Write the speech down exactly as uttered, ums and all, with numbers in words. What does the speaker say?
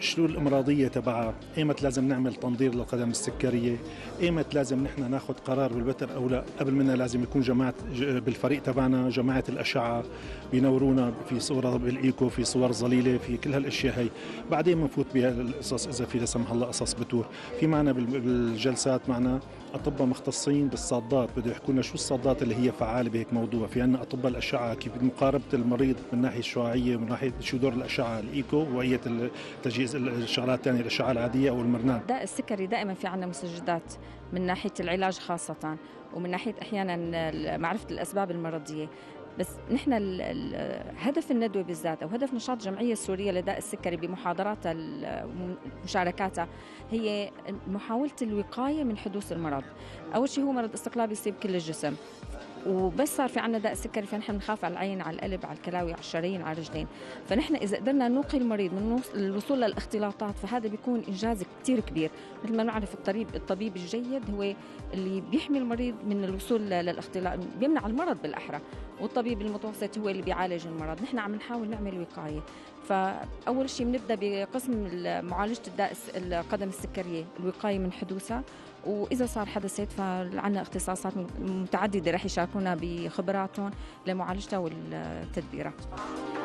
شو الامراضيه تبعها، ايمت لازم نعمل تنظير للقدم السكريه، ايمت لازم نحن ناخذ قرار بالبتر او لا. قبل منا لازم يكون جماعه بالفريق تبعنا جماعه الاشعه بينورونا في صور بالايكو، في صور ظليله، في كل هالاشياء هي، بعدين بنفوت بهالقصص اذا في لا سمح الله قصص بتور. في معنا بالجلسات معنا اطباء مختصين بالصادات، بده يحكوا لنا شو الصادات اللي هي فعاله بهيك موضوع. في عندنا اطباء الاشعه كيف مقاربه المريض من ناحيه الشعاعيه، من ناحيه شو دور الاشعه الايكو وايه التجهيز الشغلات الثانية الأشعة العادية أو المرنان. داء السكري دائما في عنا مسجدات من ناحية العلاج خاصة، ومن ناحية أحيانا معرفة الأسباب المرضية. بس نحن هدف الندوة بالذات أو هدف نشاط الجمعية السورية لداء السكري بمحاضراتها ومشاركاتها هي محاولة الوقاية من حدوث المرض. أول شيء هو مرض استقلابي يصيب كل الجسم، وبس صار في عنا داء سكري فنحن بنخاف على العين، على القلب، على الكلاوي، على الشرايين، على الرجلين. فنحن إذا قدرنا نوقي المريض من الوصول للاختلاطات فهذا بيكون إنجاز كتير كبير. مثل ما نعرف الطبيب الطبيب الجيد هو اللي بيحمي المريض من الوصول للاختلاط، بيمنع المرض بالأحرى، والطبيب المتوسط هو اللي بيعالج المرض. نحن عم نحاول نعمل وقاية. فأول شيء بنبدأ بقسم معالجة الداء القدم السكرية، الوقاية من حدوثها، وإذا صار حدثت فعنا اختصاصات متعددة رح يشاركونا بخبراتهم لمعالجتها والتدبيرات.